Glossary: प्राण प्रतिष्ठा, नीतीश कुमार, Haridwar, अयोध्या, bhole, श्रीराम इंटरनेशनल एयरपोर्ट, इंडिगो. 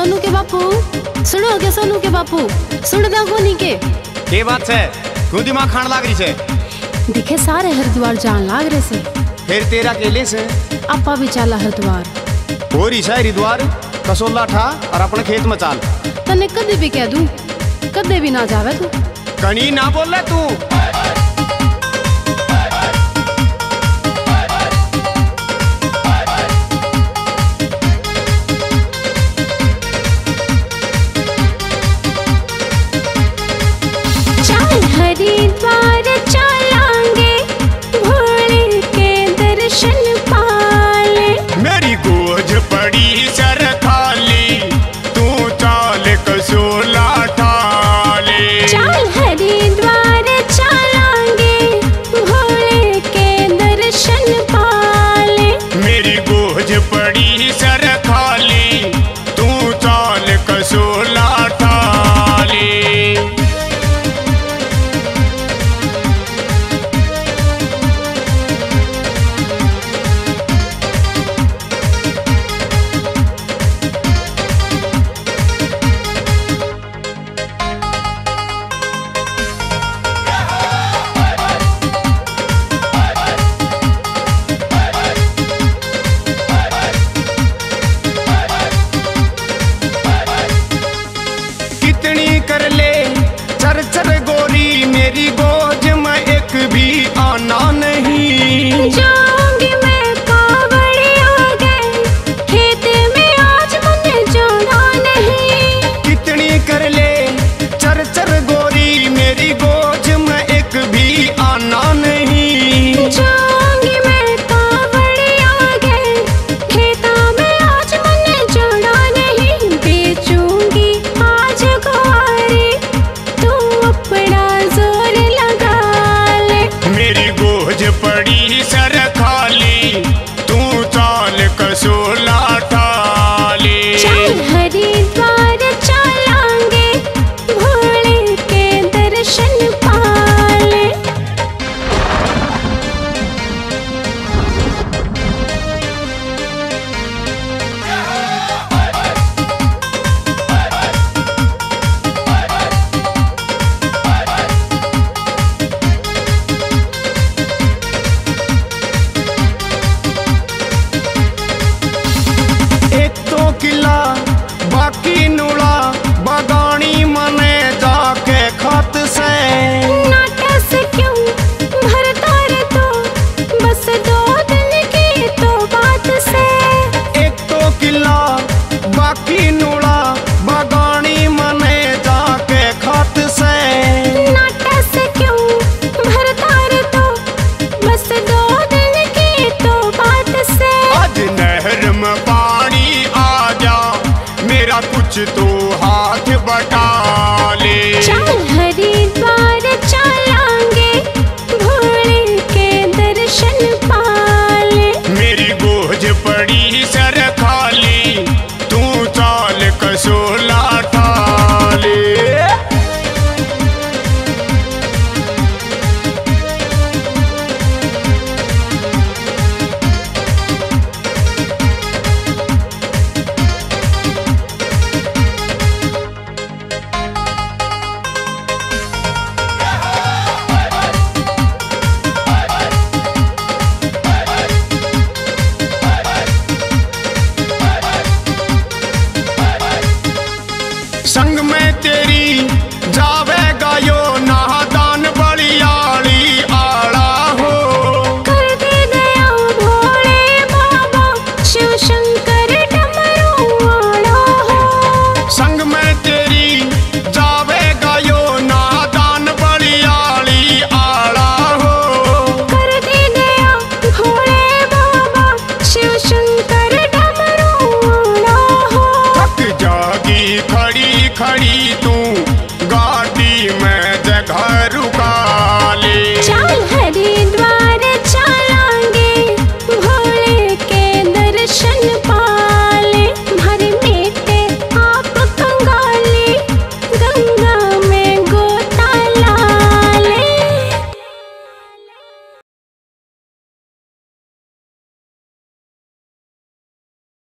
सोनू के बापू सुनो के सोनू के बापू सुन दा कोनी के के बात छे क्यों दिमाग खान लाग रही छे दिखे सारे हरिद्वार जान लाग रहे से फिर तेरा केले से आपा भी चाला हरिद्वार और ईसा हरिद्वार कसोला ठा और अपने खेत में चाल तने कदे भी कह दूं कदे भी ना जावे तू कणी ना बोले तू हरिद्वार चलांगे भोले के दर्शन पाले मेरी गोज पड़ी सर खाली तू चाल कसोला ठाले चल हरिद्वार चलांगे भोले के दर्शन पाले मेरी गोज पड़ी सर खाली तू चाल कसोला ठाले तो